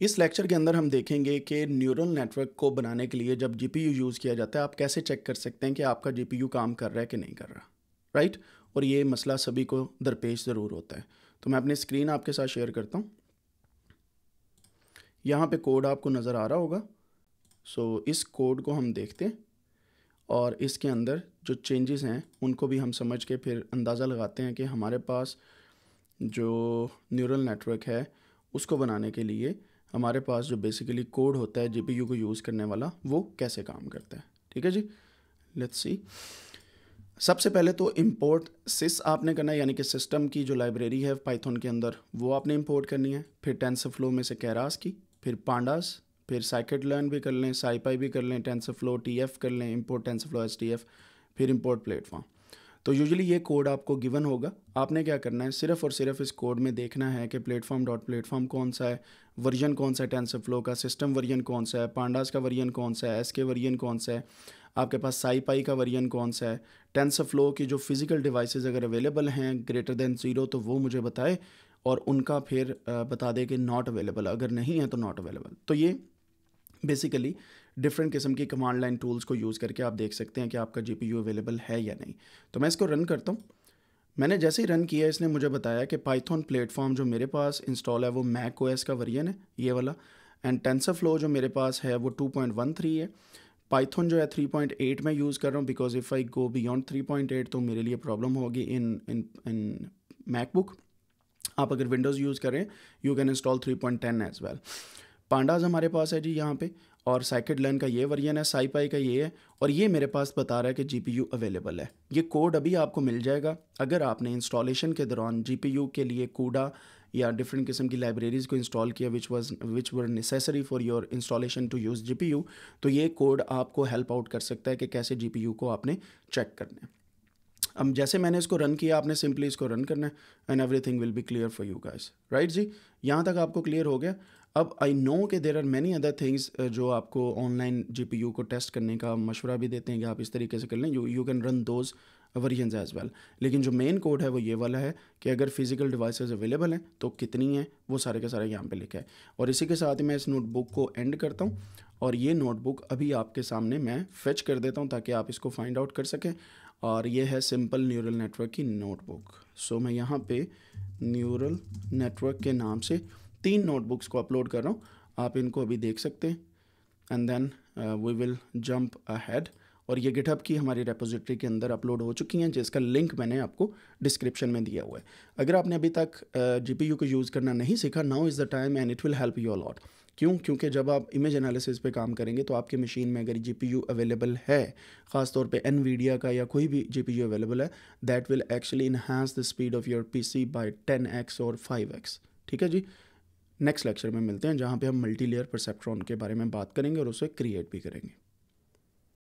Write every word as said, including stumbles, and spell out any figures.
इस लेक्चर के अंदर हम देखेंगे कि न्यूरल नेटवर्क को बनाने के लिए जब जीपीयू यूज़ किया जाता है आप कैसे चेक कर सकते हैं कि आपका जीपीयू काम कर रहा है कि नहीं कर रहा, राइट। और ये मसला सभी को दरपेश ज़रूर होता है। तो मैं अपनी स्क्रीन आपके साथ शेयर करता हूँ। यहाँ पे कोड आपको नज़र आ रहा होगा। सो so, इस कोड को हम देखते हैं और इसके अंदर जो चेंजेस हैं उनको भी हम समझ के फिर अंदाज़ा लगाते हैं कि हमारे पास जो न्यूरल नेटवर्क है उसको बनाने के लिए हमारे पास जो बेसिकली कोड होता है जीपीयू को यूज़ करने वाला वो कैसे काम करता है। ठीक है जी, लेट्स सी। सबसे पहले तो इंपोर्ट सिस आपने करना है, यानी कि सिस्टम की जो लाइब्रेरी है पाइथन के अंदर वो आपने इंपोर्ट करनी है। फिर टेंसरफ्लो में से कैरास की, फिर पांडास, फिर scikit-learn भी कर लें, साइपाई भी कर लें, टेंसरफ्लो टीएफ कर लें, इंपोर्ट टेंसरफ्लो एसटीएफ, फिर इंपोर्ट प्लेटफॉर्म। तो यूजुअली ये कोड आपको गिवन होगा। आपने क्या करना है, सिर्फ और सिर्फ इस कोड में देखना है कि प्लेटफॉर्म डॉट प्लेटफॉर्म कौन सा है, वर्जन कौन सा है टेंसरफ्लो का, सिस्टम वर्जन कौन सा है, पांडास का वर्जन कौन सा है, एस के वर्जन कौन सा है, आपके पास साइपाई का वर्जन कौन सा है, टेंसरफ्लो की जो फिज़िकल डिवाइसेस अगर अवेलेबल हैं ग्रेटर देन ज़ीरो तो वो मुझे बताए और उनका फिर बता दे कि नॉट अवेलेबल, अगर नहीं है तो नॉट अवेलेबल। तो ये बेसिकली डिफरेंट किस्म की कमांड लाइन टूल्स को यूज़ करके आप देख सकते हैं कि आपका जीपीयू अवेलेबल है या नहीं। तो मैं इसको रन करता हूँ। मैंने जैसे ही रन किया इसने मुझे बताया कि पाइथन प्लेटफॉर्म जो मेरे पास इंस्टॉल है वो मैक ओएस का वर्जन है, ये वाला, एंड टेंसरफ्लो जो मेरे पास है वो टू पॉइंट वन थ्री है। पाइथन जो है थ्री पॉइंट एट मैं यूज़ कर रहा हूँ because if I go beyond three point eight तो मेरे लिए प्रॉब्लम होगी इन इन इन मैकबुक। आप अगर विंडोज़ यूज़ करें you can install three point ten as well. Pandas हमारे पास है जी यहाँ पे, और scikit-learn का ये वर्जन है, साइपाई का ये है, और ये मेरे पास बता रहा है कि जीपीयू अवेलेबल है। ये कोड अभी आपको मिल जाएगा अगर आपने इंस्टॉलेशन के दौरान जीपीयू के लिए कूडा या डिफरेंट किस्म की लाइब्रेरीज़ को इंस्टॉल किया which was which were necessary for your installation to use GPU. तो ये कोड आपको हेल्प आउट कर सकता है कि कैसे जीपीयू को आपने चेक करना है। अब जैसे मैंने इसको रन किया आपने सिंपली इसको रन करना है and everything will be clear for you guys, right जी। यहाँ तक आपको क्लियर हो गया। अब आई नो कि there are many other things जो आपको ऑनलाइन जीपीयू को टेस्ट करने का मशवरा भी देते हैं कि आप इस तरीके से कर लें, you can run those version as well. लेकिन जो मेन कोड है वो ये वाला है कि अगर फिजिकल डिवाइसेस अवेलेबल हैं तो कितनी हैं वो सारे के सारे यहाँ पे लिखा है। और इसी के साथ ही मैं इस नोटबुक को एंड करता हूँ और ये नोटबुक अभी आपके सामने मैं फेच कर देता हूँ ताकि आप इसको फाइंड आउट कर सकें। और ये है सिंपल न्यूरल नेटवर्क की नोटबुक। सो मैं यहाँ पे न्यूरल नेटवर्क के नाम से तीन नोटबुक्स को अपलोड कर रहा हूँ, आप इनको अभी देख सकते हैं and then we will jump ahead. और ये गिटहब की हमारी रेपोजिटरी के अंदर अपलोड हो चुकी हैं जिसका लिंक मैंने आपको डिस्क्रिप्शन में दिया हुआ है। अगर आपने अभी तक जीपीयू uh, को यूज़ करना नहीं सीखा, now is the time and it will help you a lot. क्यों? क्योंकि जब आप इमेज एनालिसिस पे काम करेंगे तो आपकी मशीन में अगर जीपीयू अवेलेबल है, ख़ासतौर पे एनवीडिया का या कोई भी जीपीयू अवेलेबल है, that will actually enhance the speed of your PC by ten x और फाइव एक्स। ठीक है जी, नेक्स्ट लेक्चर में मिलते हैं जहाँ पे हम मल्टी लेयर परसेप्ट्रॉन के बारे में बात करेंगे और उसे क्रिएट भी करेंगे।